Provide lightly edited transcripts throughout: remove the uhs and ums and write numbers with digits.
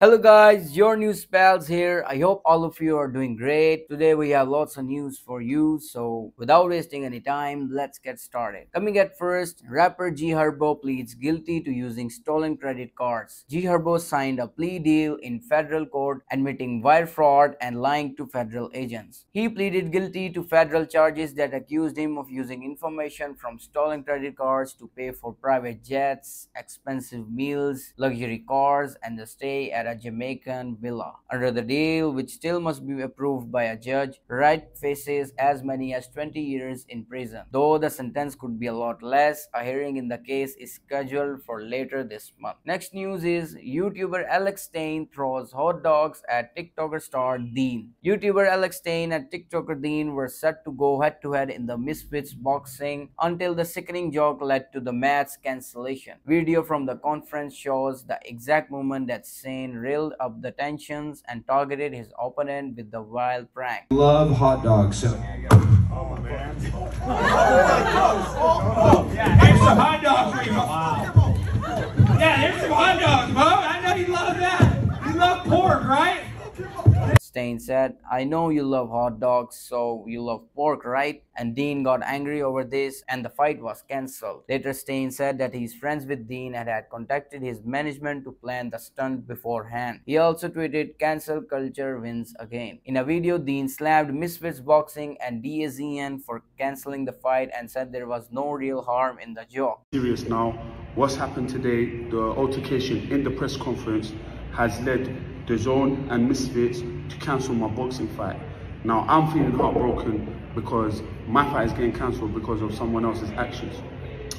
Hello guys, your new pals here. I hope all of you are doing great. Today we have lots of news for you, so without wasting any time, let's get started. Coming at first, rapper G Herbo pleads guilty to using stolen credit cards. G Herbo signed a plea deal in federal court admitting wire fraud and lying to federal agents. He pleaded guilty to federal charges that accused him of using information from stolen credit cards to pay for private jets, expensive meals, luxury cars, and the stay at a Jamaican villa. Under the deal, which still must be approved by a judge, Wright faces as many as 20 years in prison. Though the sentence could be a lot less, a hearing in the case is scheduled for later this month. Next news is YouTuber Alex Stein throws hot dogs at TikToker star Deen. YouTuber Alex Stein and TikToker Deen were set to go head-to-head in the Misfits Boxing until the sickening joke led to the match cancellation. Video from the conference shows the exact moment that Stein reeled up the tensions and targeted his opponent with the wild prank. Love hot dogs. So. Oh my man. Oh, yeah, here's some hot dogs for you, Mo. Yeah, here's some hot dogs, Mo. I know you love that. You love pork, right? Stein said, "I know you love hot dogs, so you love pork, right?" And Deen got angry over this and the fight was cancelled. Later, Stein said that his friends with Deen had contacted his management to plan the stunt beforehand. He also tweeted, "Cancel culture wins again." In a video, Deen slammed Misfits Boxing and DAZN for cancelling the fight and said there was no real harm in the joke. Serious now, what's happened today, the altercation in the press conference has led DAZN and Misfits to cancel my boxing fight. Now I'm feeling heartbroken because my fight is getting cancelled because of someone else's actions,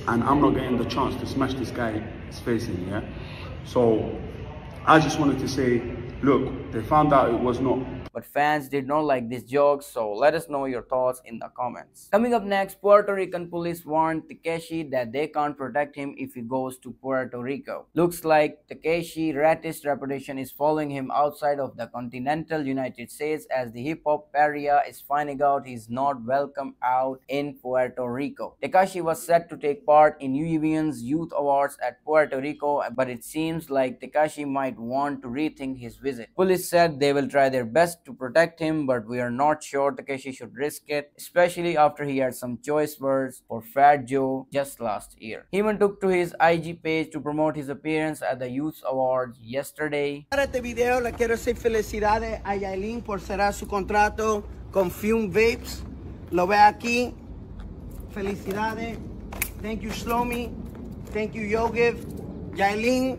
and I'm not getting the chance to smash this guy's face in. Yeah, so I just wanted to say, look, they found out it was not. But fans did not like this joke, so let us know your thoughts in the comments. Coming up next, Puerto Rican police warned Tekashi that they can't protect him if he goes to Puerto Rico. Looks like Tekashi's racist reputation is following him outside of the continental United States, as the hip-hop area is finding out he's not welcome out in Puerto Rico. Tekashi was set to take part in UEVN's Youth Awards at Puerto Rico, but it seems like Tekashi might want to rethink his visit. Police said they will try their best to protect him, but we are not sure Tekashi should risk it, especially after he had some choice words for Fat Joe just last year. He even took to his IG page to promote his appearance at the Youth Awards yesterday. Para este video le quiero decir felicidades a Yaelin por cerrar su contrato con Fume Vapes. Lo ve aquí. Felicidades. Thank you Shlomi. Thank you Yogev. Yaelin,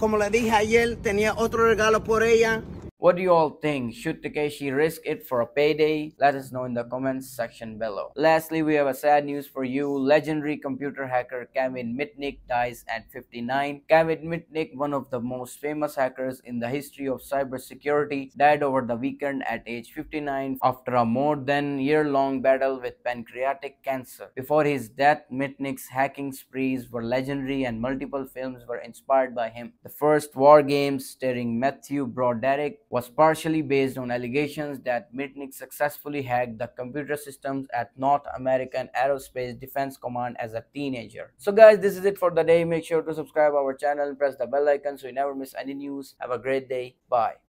como le dije ayer, tenía otro regalo por ella. What do you all think? Should Tekashi risk it for a payday? Let us know in the comments section below. Lastly, we have a sad news for you. Legendary computer hacker Kevin Mitnick dies at 59. Kevin Mitnick, one of the most famous hackers in the history of cybersecurity, died over the weekend at age 59 after a more than year-long battle with pancreatic cancer. Before his death, Mitnick's hacking sprees were legendary and multiple films were inspired by him. The first WarGames, starring Matthew Broderick, was partially based on allegations that Mitnick successfully hacked the computer systems at North American Aerospace Defense Command as a teenager. So guys, this is it for the day. Make sure to subscribe our channel and press the bell icon so you never miss any news. Have a great day. Bye.